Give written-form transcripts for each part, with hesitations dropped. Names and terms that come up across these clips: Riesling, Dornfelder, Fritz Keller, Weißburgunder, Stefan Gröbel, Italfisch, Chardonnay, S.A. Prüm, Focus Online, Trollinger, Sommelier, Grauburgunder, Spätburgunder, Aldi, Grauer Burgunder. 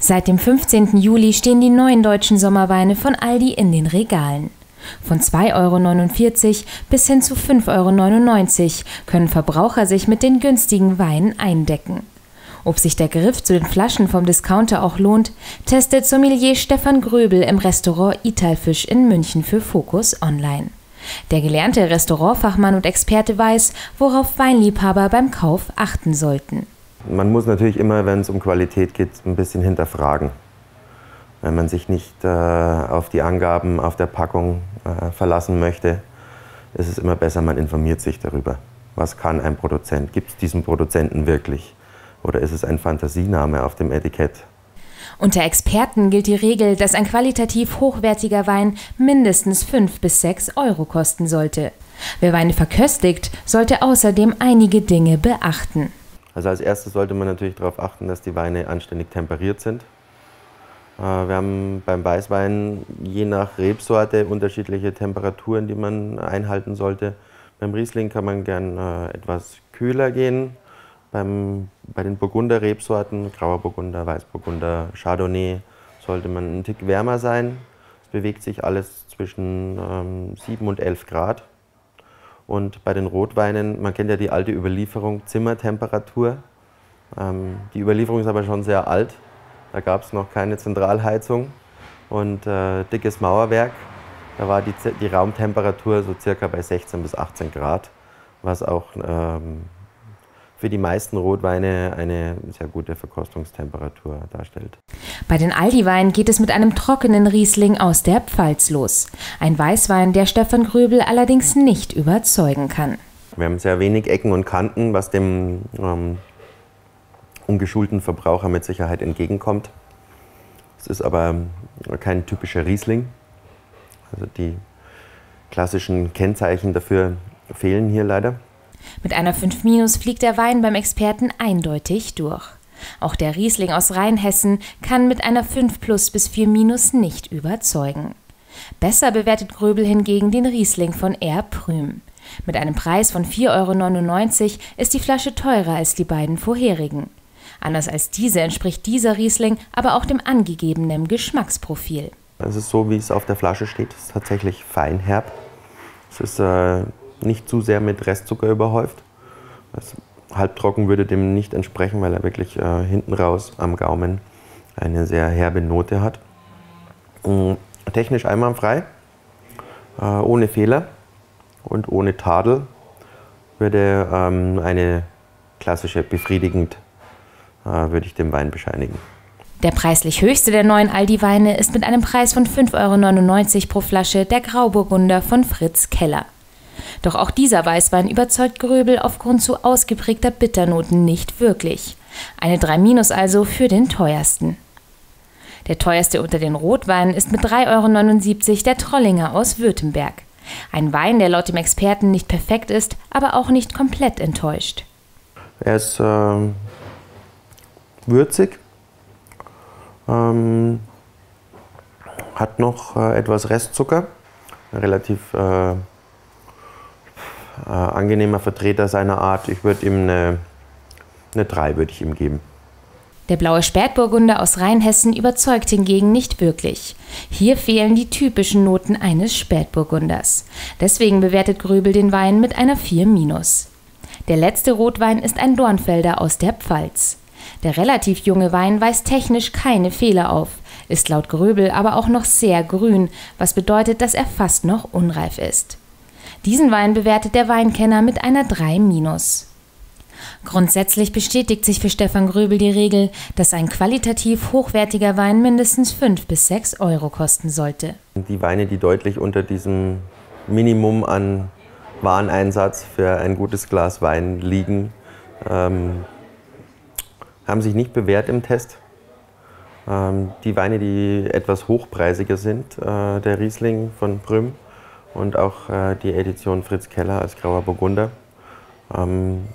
Seit dem 15. Juli stehen die neuen deutschen Sommerweine von Aldi in den Regalen. Von 2,49 € bis hin zu 5,99 € können Verbraucher sich mit den günstigen Weinen eindecken. Ob sich der Griff zu den Flaschen vom Discounter auch lohnt, testet Sommelier Stefan Gröbel im Restaurant Italfisch in München für Focus Online. Der gelernte Restaurantfachmann und Experte weiß, worauf Weinliebhaber beim Kauf achten sollten. Man muss natürlich immer, wenn es um Qualität geht, ein bisschen hinterfragen. Wenn man sich nicht auf die Angaben auf der Packung verlassen möchte, ist es immer besser, man informiert sich darüber. Was kann ein Produzent? Gibt es diesen Produzenten wirklich? Oder ist es ein Fantasiename auf dem Etikett? Unter Experten gilt die Regel, dass ein qualitativ hochwertiger Wein mindestens 5 bis 6 € kosten sollte. Wer Weine verköstigt, sollte außerdem einige Dinge beachten. Also als erstes sollte man natürlich darauf achten, dass die Weine anständig temperiert sind. Wir haben beim Weißwein je nach Rebsorte unterschiedliche Temperaturen, die man einhalten sollte. Beim Riesling kann man gern etwas kühler gehen. Bei den Burgunder-Rebsorten, Grauer Burgunder, Weißburgunder, Chardonnay, sollte man einen Tick wärmer sein. Es bewegt sich alles zwischen 7 und 11 Grad. Und bei den Rotweinen, man kennt ja die alte Überlieferung, Zimmertemperatur. Die Überlieferung ist aber schon sehr alt. Da gab es noch keine Zentralheizung und dickes Mauerwerk. Da war die Raumtemperatur so circa bei 16 bis 18 Grad, was auch für die meisten Rotweine eine sehr gute Verkostungstemperatur darstellt. Bei den Aldi-Weinen geht es mit einem trockenen Riesling aus der Pfalz los. Ein Weißwein, der Stefan Gröbel allerdings nicht überzeugen kann. Wir haben sehr wenig Ecken und Kanten, was dem ungeschulten Verbraucher mit Sicherheit entgegenkommt. Es ist aber kein typischer Riesling. Also die klassischen Kennzeichen dafür fehlen hier leider. Mit einer 5- fliegt der Wein beim Experten eindeutig durch. Auch der Riesling aus Rheinhessen kann mit einer 5+ bis 4- nicht überzeugen. Besser bewertet Gröbel hingegen den Riesling von S.A. Prüm. Mit einem Preis von 4,99 € ist die Flasche teurer als die beiden vorherigen. Anders als diese entspricht dieser Riesling aber auch dem angegebenen Geschmacksprofil. Es ist so, wie es auf der Flasche steht. Es ist tatsächlich feinherb. Es ist nicht zu sehr mit Restzucker überhäuft. Das halbtrocken würde dem nicht entsprechen, weil er wirklich hinten raus am Gaumen eine sehr herbe Note hat. Technisch einwandfrei, ohne Fehler und ohne Tadel, würde eine klassische befriedigend, würde ich dem Wein bescheinigen. Der preislich höchste der neuen Aldi-Weine ist mit einem Preis von 5,99 € pro Flasche der Grauburgunder von Fritz Keller. Doch auch dieser Weißwein überzeugt Gröbel aufgrund zu ausgeprägter Bitternoten nicht wirklich. Eine 3- also für den teuersten. Der teuerste unter den Rotweinen ist mit 3,79 € der Trollinger aus Württemberg. Ein Wein, der laut dem Experten nicht perfekt ist, aber auch nicht komplett enttäuscht. Er ist würzig, hat noch etwas Restzucker, relativ angenehmer Vertreter seiner Art. Ich würde ihm eine 3 würde ich ihm geben. Der blaue Spätburgunder aus Rheinhessen überzeugt hingegen nicht wirklich. Hier fehlen die typischen Noten eines Spätburgunders. Deswegen bewertet Gröbel den Wein mit einer 4-. Der letzte Rotwein ist ein Dornfelder aus der Pfalz. Der relativ junge Wein weist technisch keine Fehler auf, ist laut Gröbel aber auch noch sehr grün, was bedeutet, dass er fast noch unreif ist. Diesen Wein bewertet der Weinkenner mit einer 3-. Grundsätzlich bestätigt sich für Stefan Gröbel die Regel, dass ein qualitativ hochwertiger Wein mindestens 5 bis 6 € kosten sollte. Die Weine, die deutlich unter diesem Minimum an Wareneinsatz für ein gutes Glas Wein liegen, haben sich nicht bewährt im Test. Die Weine, die etwas hochpreisiger sind, der Riesling von Prüm, und auch die Edition Fritz Keller als Grauer Burgunder haben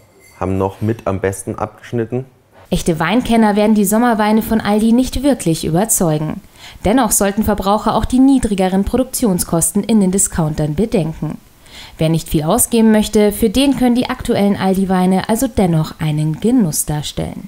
noch mit am besten abgeschnitten. Echte Weinkenner werden die Sommerweine von Aldi nicht wirklich überzeugen. Dennoch sollten Verbraucher auch die niedrigeren Produktionskosten in den Discountern bedenken. Wer nicht viel ausgeben möchte, für den können die aktuellen Aldi-Weine also dennoch einen Genuss darstellen.